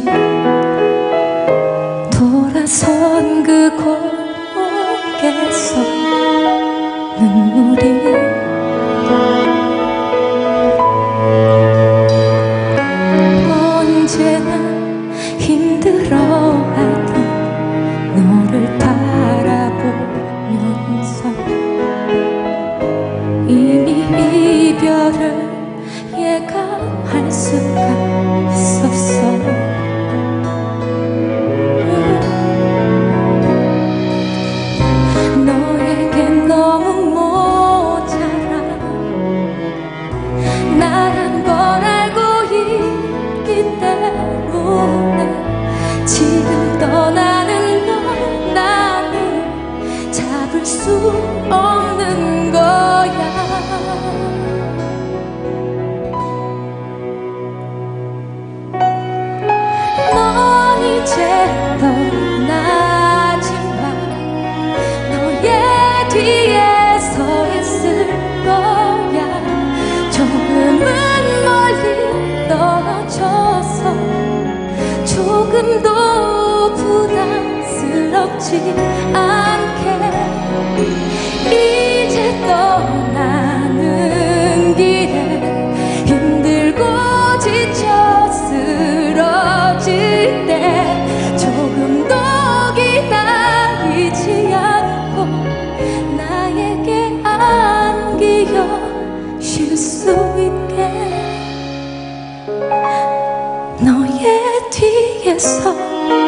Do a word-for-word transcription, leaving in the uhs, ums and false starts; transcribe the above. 다시 돌아선 그 골목에서 눈물이 언제나 힘들어하던 너를 바라보면서 이미 이별을 예감할 수가 지금 떠나는 건 나는 잡을 수 없는 거야. 넌 이제 떠나지만 너의 뒤에 서 있을 거야. 조금은 멀리 떨어져서 조금도 부담스럽지 않게 이제 떠나는 길에 힘들고 지쳐 쓰러질 때 조금도 기다리지 않고 나에게 안겨 쉴 수 있게 너의 뒤에서